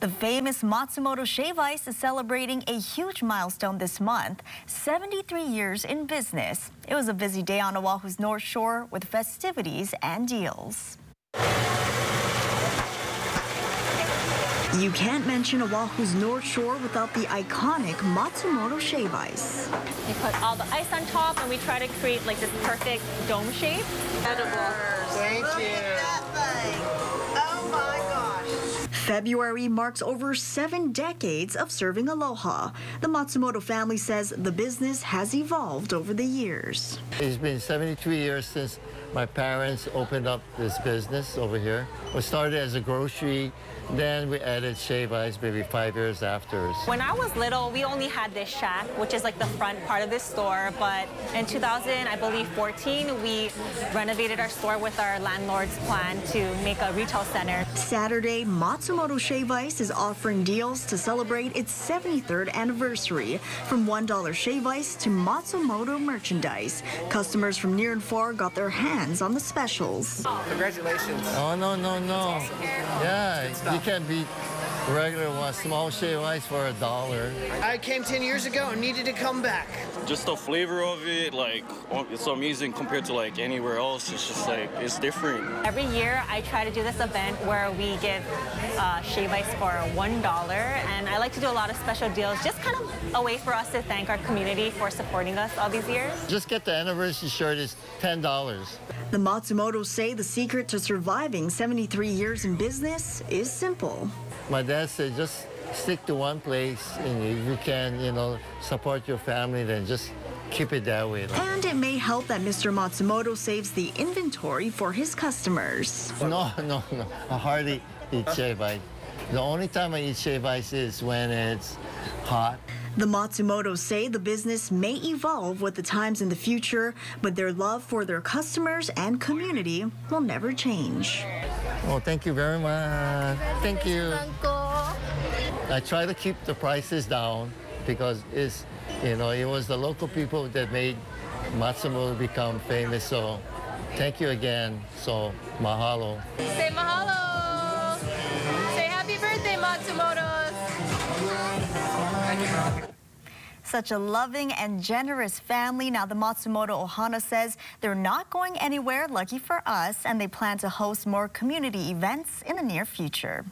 The famous Matsumoto Shave Ice is celebrating a huge milestone this month, 73 years in business. It was a busy day on Oahu's North Shore with festivities and deals. You can't mention Oahu's North Shore without the iconic Matsumoto Shave Ice. We put all the ice on top and we try to create like this perfect dome shape. Edible. Thank you. February marks over 7 decades of serving Aloha. The Matsumoto family says the business has evolved over the years. It's been 72 years since my parents opened up this business over here. We started as a grocery, then we added shave ice maybe 5 years after. When I was little, we only had this shack, which is like the front part of this store. But in 2014, we renovated our store with our landlord's plan to make a retail center. Saturday, Matsumoto Shave Ice is offering deals to celebrate its 73rd anniversary, from $1 shave ice to Matsumoto merchandise. Customers from near and far got their hands on the specials. Congratulations. Oh, no. Yeah, you can't beat regular one, small shave ice for $1. I came 10 years ago and needed to come back. Just the flavor of it, like, it's amazing compared to like anywhere else. It's just like, it's different. Every year I try to do this event where we give shave ice for $1, and I like to do a lot of special deals, just kind of a way for us to thank our community for supporting us all these years. Just get the anniversary shirt, it's $10. The Matsumotos say the secret to surviving 73 years in business is simple. My dad said just stick to one place, and if you can, you know, support your family, then just keep it that way. And it may help that Mr. Matsumoto saves the inventory for his customers. No. I hardly eat shave ice. The only time I eat shave ice is when it's hot. The Matsumotos say the business may evolve with the times in the future, but their love for their customers and community will never change. Oh, thank you very much. Thank you. Uncle. I try to keep the prices down because it's, you know, it was the local people that made Matsumoto become famous. So thank you again. So mahalo. Say mahalo. Say happy birthday, Matsumotos. Such a loving and generous family. Now the Matsumoto Ohana says they're not going anywhere, lucky for us, and they plan to host more community events in the near future.